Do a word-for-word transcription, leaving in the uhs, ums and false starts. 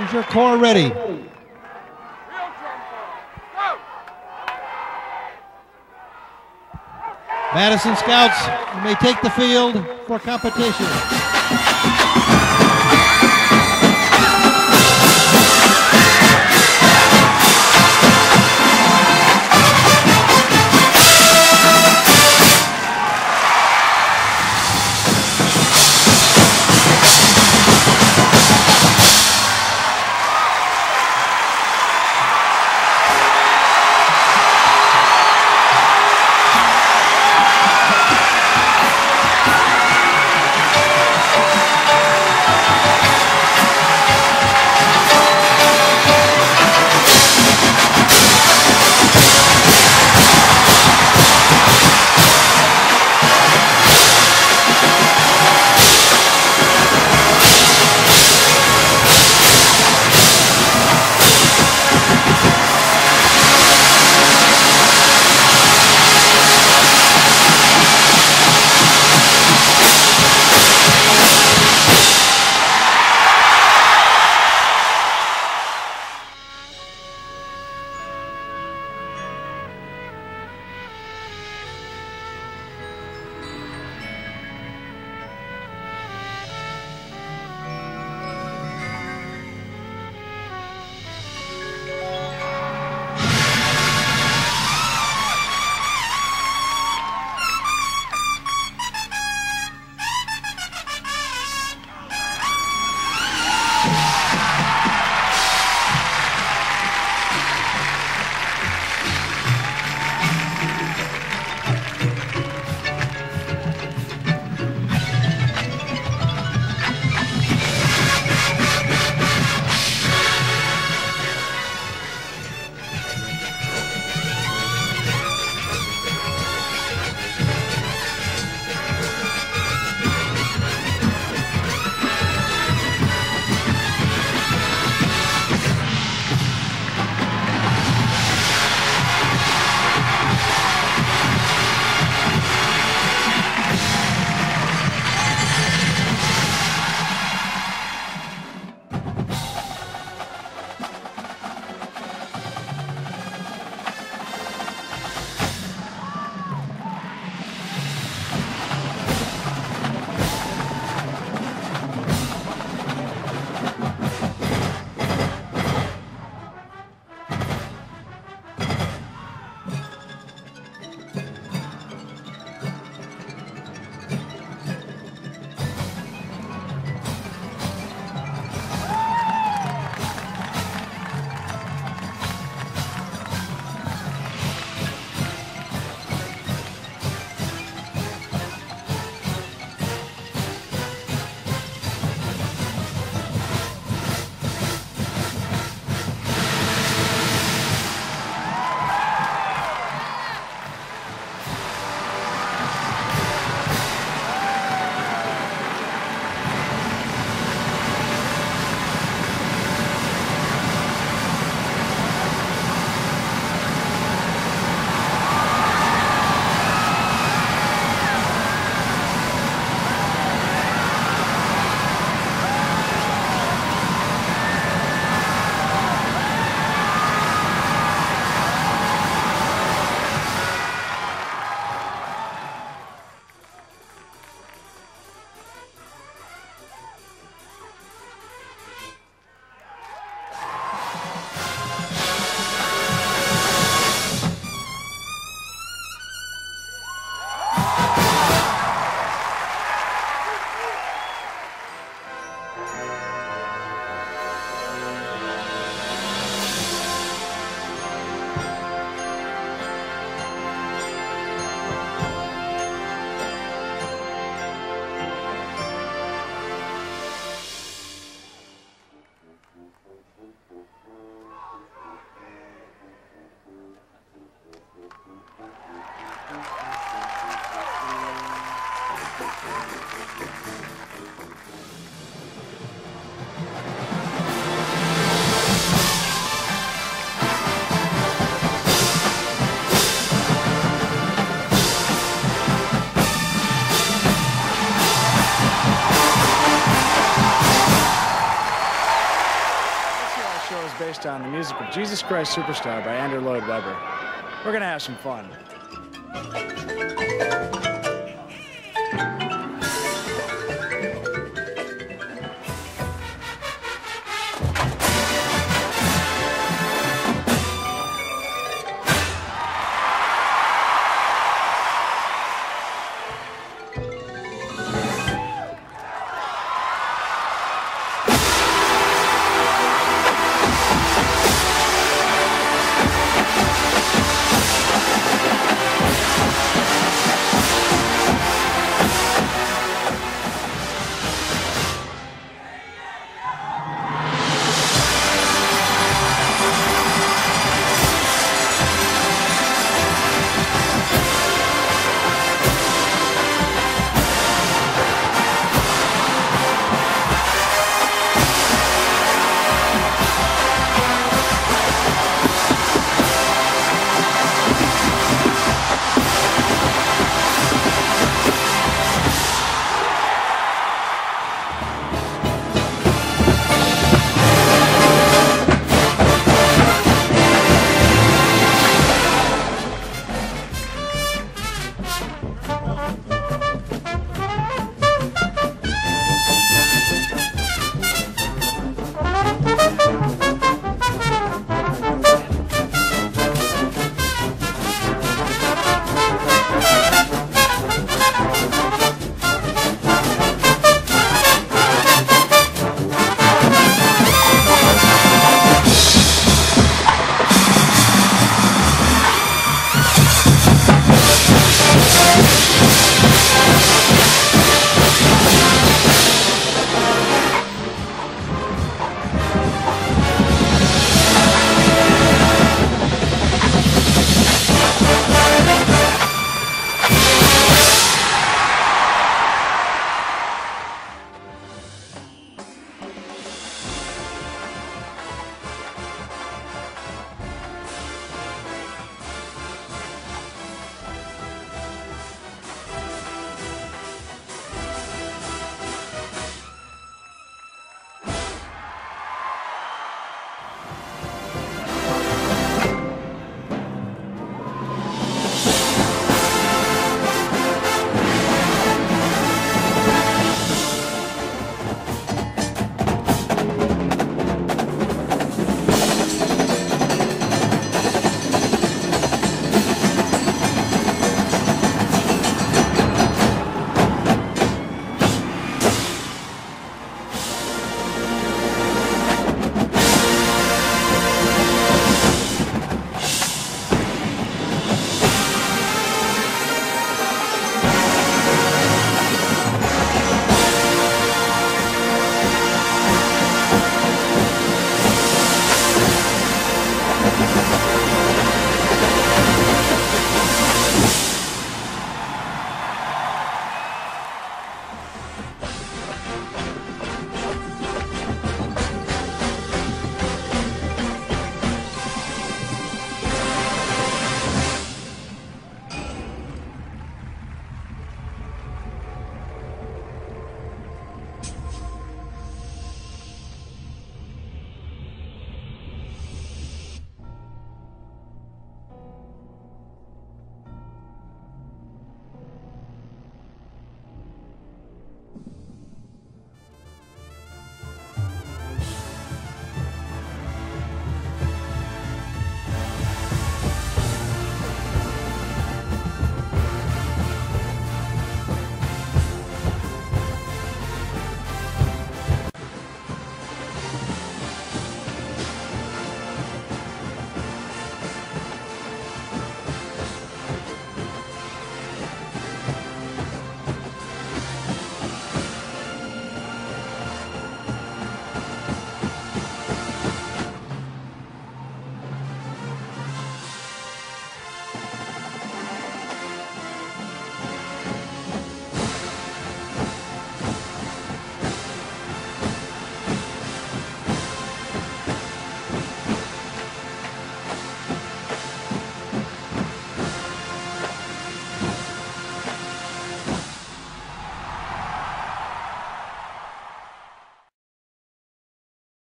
Is your core ready? Madison Scouts, you may take the field for competition. based on the music of Jesus Christ Superstar by Andrew Lloyd Webber. We're going to have some fun.